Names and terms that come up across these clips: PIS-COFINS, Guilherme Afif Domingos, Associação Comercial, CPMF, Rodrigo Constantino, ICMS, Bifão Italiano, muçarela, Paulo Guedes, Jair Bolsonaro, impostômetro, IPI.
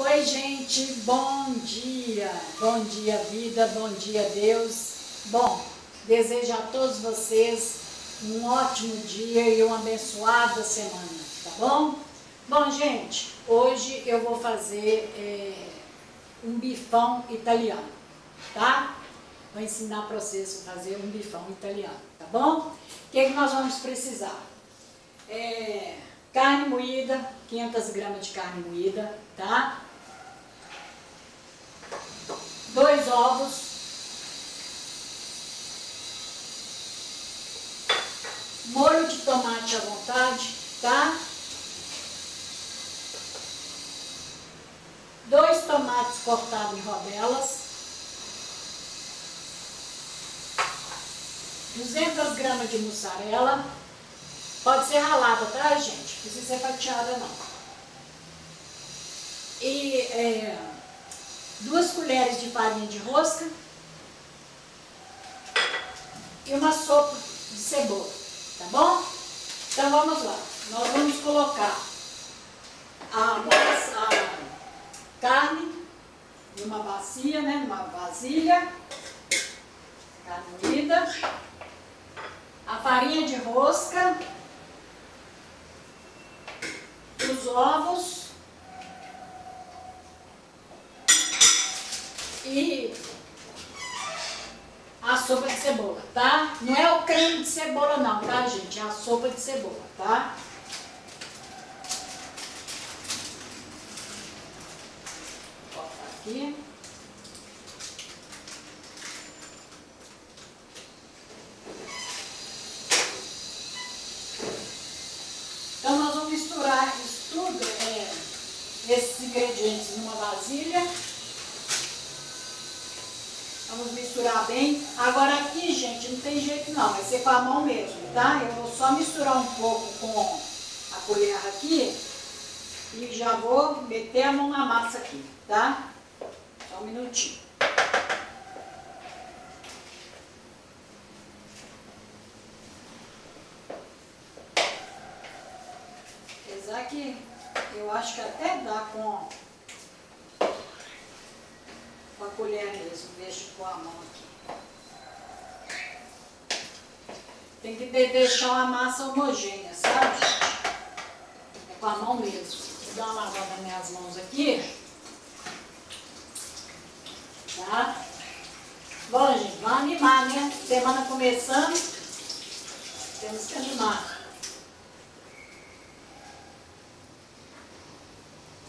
Oi, gente, bom dia! Bom dia, vida, bom dia, Deus! Bom, desejo a todos vocês um ótimo dia e uma abençoada semana, tá bom? Bom, gente, hoje eu vou fazer um bifão italiano, tá? Vou ensinar para vocês a fazer um bifão italiano, tá bom? O que é que nós vamos precisar? Carne moída, 500 gramas de carne moída, tá? 2 ovos, 1 molho de tomate à vontade, tá? 2 tomates cortados em rodelas, 200 gramas de mussarela, pode ser ralada, tá, gente? Não precisa ser fatiada, não. E 2 colheres de farinha de rosca e 1 sopa de cebola, tá bom? Então vamos lá. Nós vamos colocar a carne em uma bacia, né? Numa vasilha, carne moída, a farinha de rosca, os ovos e a sopa de cebola, tá? Não é o creme de cebola não, tá, gente? É a sopa de cebola, tá? Vou botar aqui. Então nós vamos misturar isso tudo, esses ingredientes numa vasilha. Vamos misturar bem. Agora aqui, gente, não tem jeito não, vai ser com a mão mesmo, tá? Eu vou só misturar um pouco com a colher aqui e já vou meter a mão na massa aqui, tá? Só um minutinho. Apesar que eu acho que até dá com a colher mesmo, deixo com a mão aqui. Tem que deixar uma massa homogênea, sabe? É com a mão mesmo. Vou dar uma lavada nas minhas mãos aqui. Tá? Bom, gente, vamos animar, né? Semana começando, temos que animar.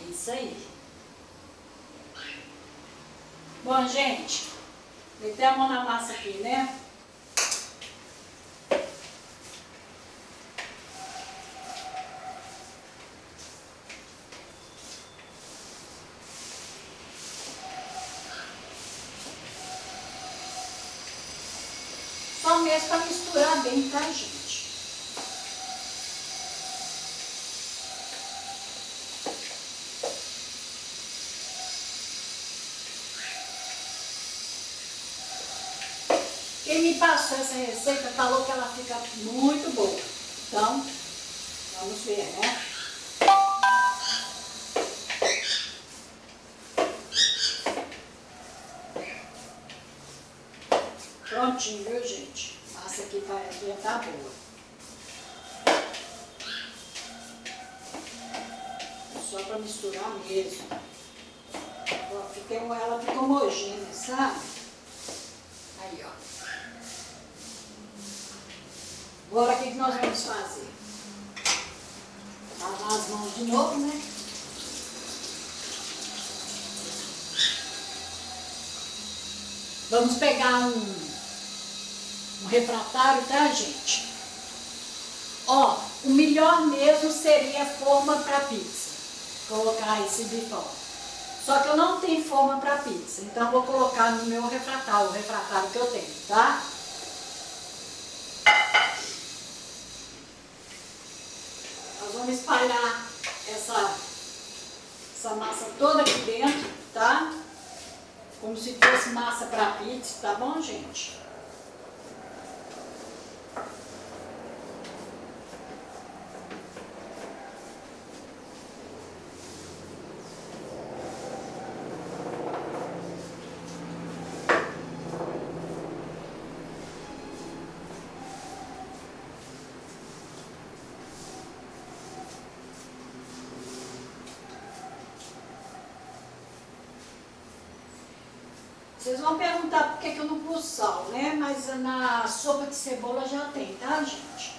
É isso aí. Bom, gente, meter a mão na massa aqui, né? Só mesmo para misturar bem, tá, gente? Quem me passou essa receita falou que ela fica muito boa. Então, vamos ver, né? Prontinho, viu, gente? A massa aqui já tá boa. É só pra misturar mesmo. Ela fica homogênea, sabe? Aí, ó. Agora o que nós vamos fazer? Lavar as mãos de novo, né? Vamos pegar um refratário, tá, gente? Ó, o melhor mesmo seria a forma para pizza. Colocar esse bifão. Só que eu não tenho forma para pizza, então eu vou colocar no meu refratário, o refratário que eu tenho, tá? Vamos espalhar essa massa toda aqui dentro, tá? Como se fosse massa para pizza, tá bom, gente? Vocês vão perguntar por que eu não pus sal, né? Mas na sopa de cebola já tem, tá, gente?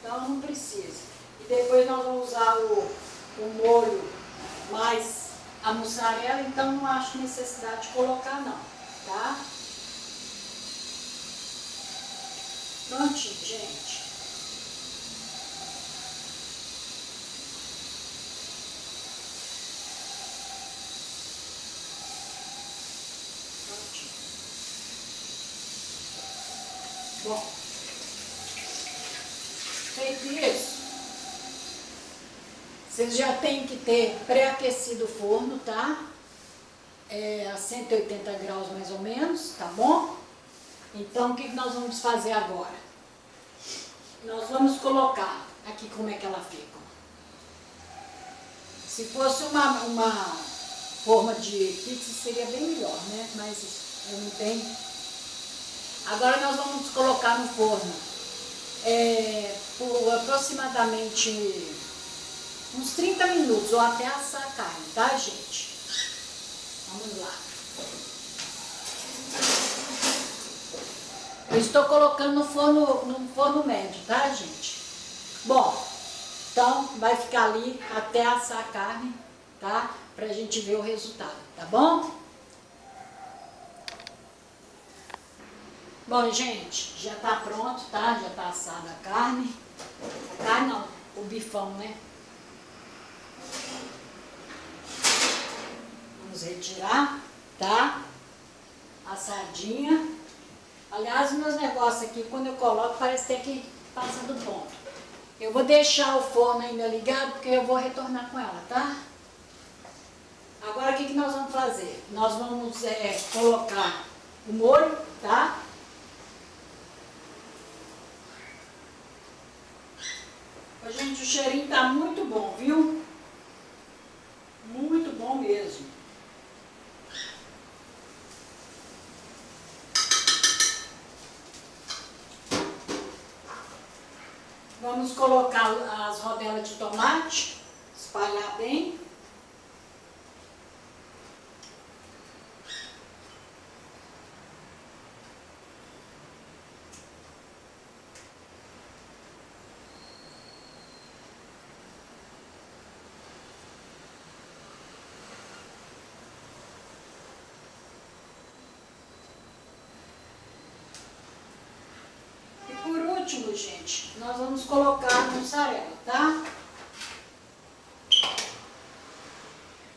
Então não precisa. E depois nós vamos usar o molho mais a mussarela, então não acho necessidade de colocar não, tá? Prontinho, gente. Bom, feito isso, vocês já tem que ter pré-aquecido o forno, tá? A 180 graus mais ou menos, tá bom? Então, o que nós vamos fazer agora? Nós vamos colocar aqui como é que ela fica. Se fosse uma forma de pizza, seria bem melhor, né? Mas eu não tenho... Agora nós vamos colocar no forno por aproximadamente uns 30 minutos ou até assar a carne, tá, gente? Vamos lá. Eu estou colocando no forno médio, tá, gente? Bom, então vai ficar ali até assar a carne, tá? Pra gente ver o resultado, tá bom? Bom, gente, já tá pronto, tá? Já tá assada a carne. A carne não, o bifão, né? Vamos retirar, tá? Assadinha. Aliás, meus negócios aqui, quando eu coloco, parece até que passa do ponto. Eu vou deixar o forno ainda ligado, porque eu vou retornar com ela, tá? Agora, o que que nós vamos fazer? Nós vamos colocar o molho, tá? Gente, o cheirinho tá muito bom, viu? Muito bom mesmo. Vamos colocar as rodelas de tomate, espalhar bem. Último, gente, nós vamos colocar a mussarela, tá?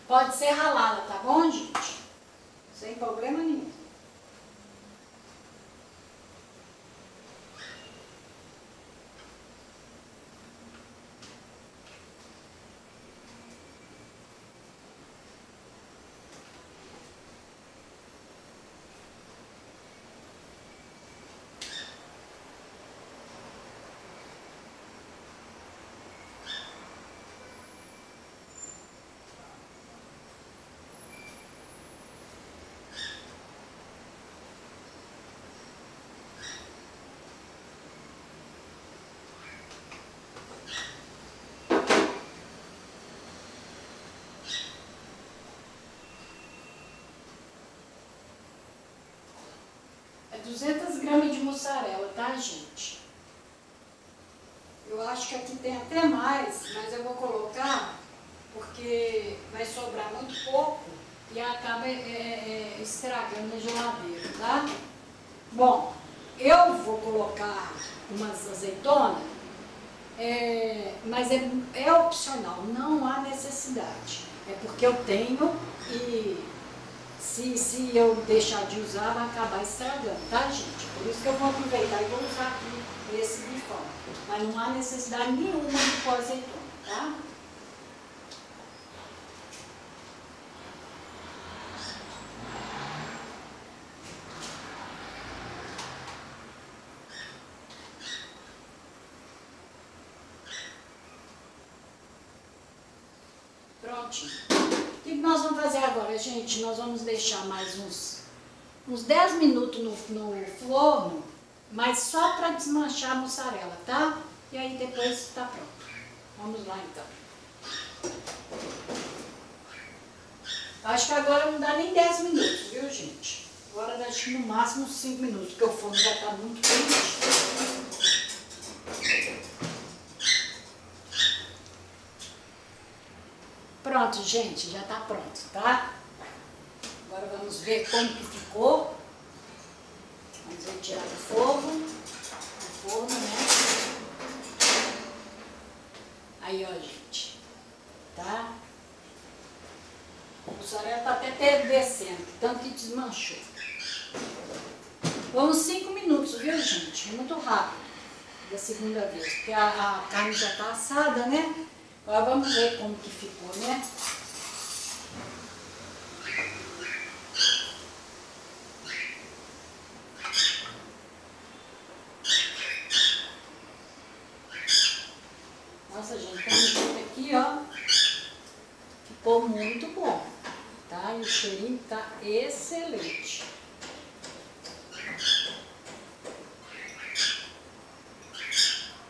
Pode ser ralada, tá bom, gente? Sem problema nenhum. É 200 gramas de mussarela, tá, gente? Eu acho que aqui tem até mais, mas eu vou colocar porque vai sobrar muito pouco e acaba estragando a geladeira, tá? Bom, eu vou colocar umas azeitonas, mas é opcional, não há necessidade. É porque eu tenho e... Se eu deixar de usar, vai acabar estragando, tá, gente? Por isso que eu vou aproveitar e vou usar aqui esse bifão. Mas não há necessidade nenhuma de pôr azeitona, tá? Prontinho. O que nós vamos fazer agora, gente? Nós vamos deixar mais uns 10 minutos no forno, mas só para desmanchar a mussarela, tá? E aí depois tá pronto. Vamos lá, então. Acho que agora não dá nem 10 minutos, viu, gente? Agora deixa no máximo 5 minutos, porque o forno já está muito quente. Pronto, gente, já está pronto, tá? Agora vamos ver como que ficou. Vamos retirar do fogo. Do forno, né? Aí, ó, gente, tá? O mussarela tá até descendo, tanto que desmanchou. Vamos 5 minutos, viu, gente? Muito rápido. Da segunda vez, porque a carne já tá assada, né? Agora vamos ver como que ficou, né? Nossa, gente, tem um aqui, ó. Ficou muito bom. Tá? E o cheirinho tá excelente.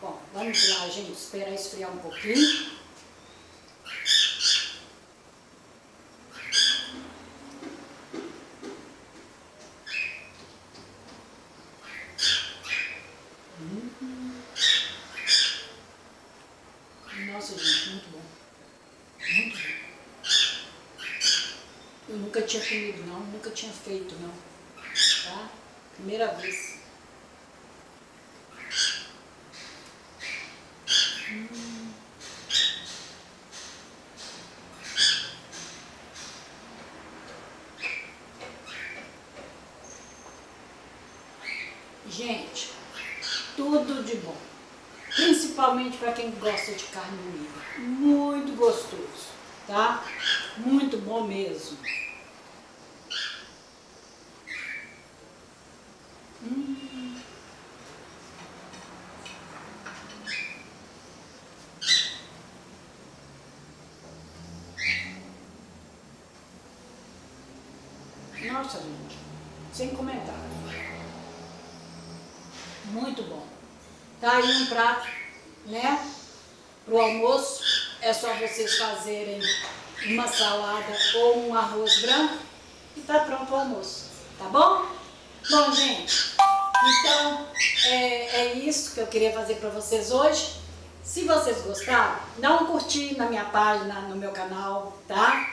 Bom, vamos lá, gente, esperar esfriar um pouquinho. Nossa, gente, muito bom. Muito bom. Eu nunca tinha comido, não. Nunca tinha feito, não. Tá? Primeira vez. Gente, tudo de bom. Principalmente para quem gosta de carne moída. Muito gostoso. Tá? Muito bom mesmo. Nossa, gente, sem comentário. Muito bom. Tá aí um prato, né? Pro almoço é só vocês fazerem uma salada ou um arroz branco e tá pronto o almoço, tá bom? Bom, gente, então é isso que eu queria fazer para vocês hoje. Se vocês gostaram, dá um curtir na minha página, no meu canal, tá?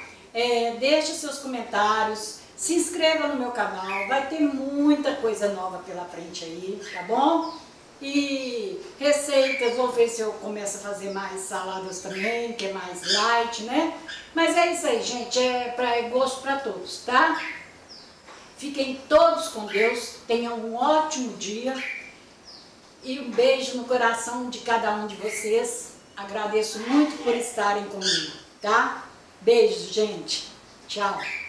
Deixe seus comentários. Se inscreva no meu canal, vai ter muita coisa nova pela frente aí, tá bom? E receitas, vou ver se eu começo a fazer mais saladas também, que é mais light, né? Mas é isso aí, gente, é gosto pra todos, tá? Fiquem todos com Deus, tenham um ótimo dia e um beijo no coração de cada um de vocês. Agradeço muito por estarem comigo, tá? Beijo, gente. Tchau.